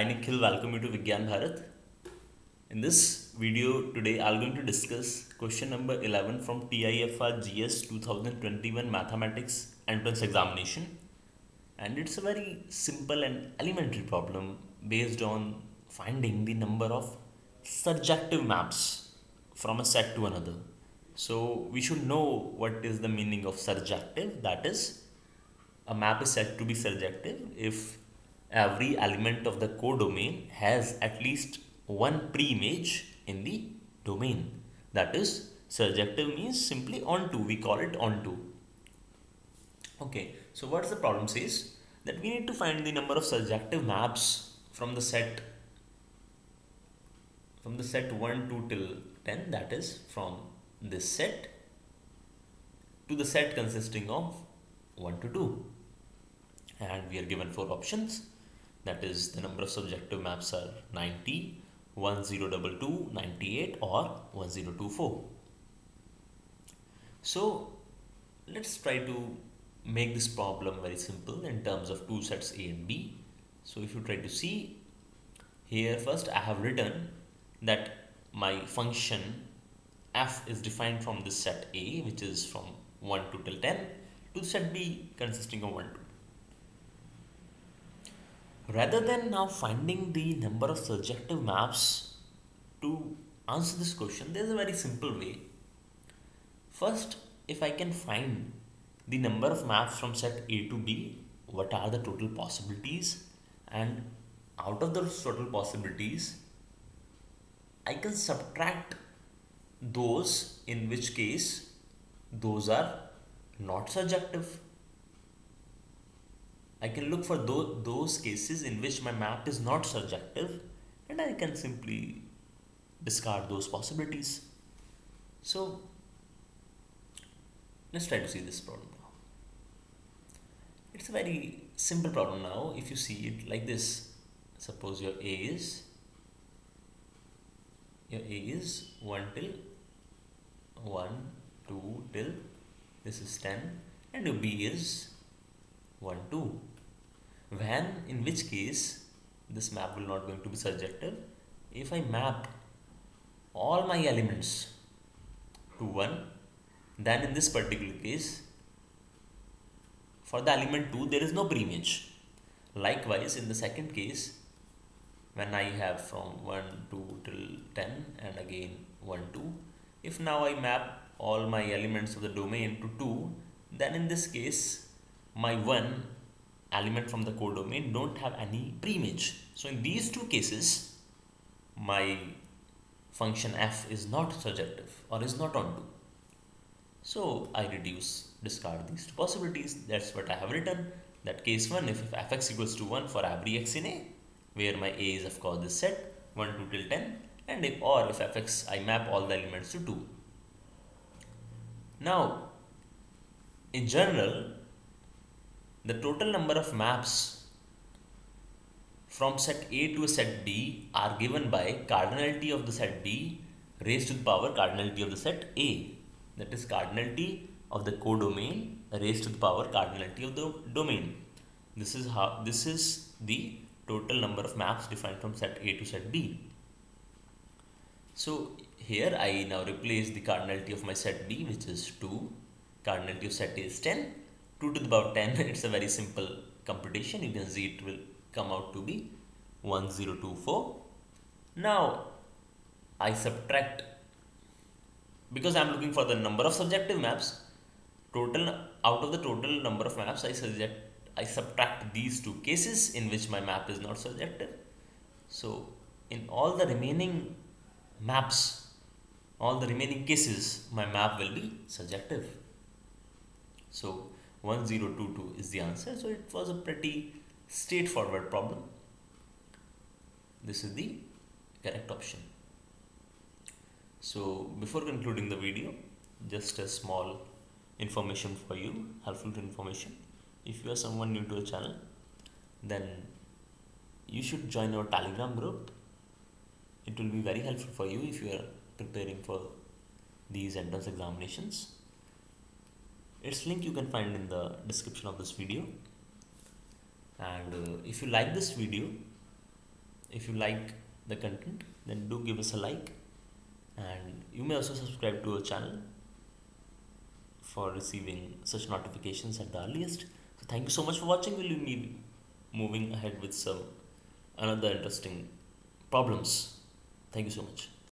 I Nikhil, welcome you to Vigyan Bharat. In this video today, I'm going to discuss question number 11 from TIFR GS 2021 Mathematics Entrance Examination. And it's a very simple and elementary problem based on finding the number of surjective maps from a set to another. So we should know what is the meaning of surjective. That is, a map is said to be surjective if every element of the codomain has at least one preimage in the domain. That is, surjective means simply onto. We call it onto. Okay, so what's the problem says? That we need to find the number of surjective maps from the set 1, 2 till 10. That is, from this set to the set consisting of 1 to 2. And we are given four options. That is, the number of surjective maps are 90, 1022, 98 or 1024. So let's try to make this problem very simple in terms of two sets A and B. So if you try to see here, first I have written that my function f is defined from this set A, which is from 1 to till 10, to set B consisting of 1 to 2. Rather than now finding the number of surjective maps to answer this question, there is a very simple way. First, if I can find the number of maps from set A to B, what are the total possibilities? And out of those total possibilities, I can subtract those in which case those are not surjective. I can look for those cases in which my map is not surjective, and I can simply discard those possibilities. So let's try to see this problem now. It's a very simple problem now. If you see it like this, suppose your A is 1 till 1, 2 till this is 10, and your B is 1, 2. When in which case this map will not going to be surjective. If I map all my elements to 1, then in this particular case for the element 2 there is no preimage. Likewise in the second case, when I have from 1, 2 till 10 and again 1, 2, if now I map all my elements of the domain to 2, then in this case my one element from the codomain don't have any preimage. So in these two cases my function f is not surjective or is not onto. So I discard these two possibilities. That's what I have written. That case 1, if fx equals to 1 for every x in A, where my A is of course this set 1, 2 till 10, and if fx, I map all the elements to 2. Now in general, the total number of maps from set A to set B are given by cardinality of the set B raised to the power cardinality of the set A. That is, cardinality of the codomain raised to the power cardinality of the domain. This is the total number of maps defined from set A to set B. So here I now replace the cardinality of my set B, which is 2, cardinality of set A is 10. 2 to the power 10, it's a very simple computation. You can see it will come out to be 1024. Now I subtract, because I'm looking for the number of surjective maps, out of the total number of maps I subtract these two cases in which my map is not surjective. So in all the remaining maps, all the remaining cases, my map will be surjective. So 1022 is the answer. So it was a pretty straightforward problem. This is the correct option. So before concluding the video, just a small information for you, helpful information. If you are someone new to the channel, then you should join our Telegram group. It will be very helpful for you if you are preparing for these entrance examinations. Its link you can find in the description of this video. And if you like this video, If you like the content, then do give us a like, and you may also subscribe to our channel for receiving such notifications at the earliest. So thank you so much for watching. We'll be moving ahead with some another interesting problems. Thank you so much.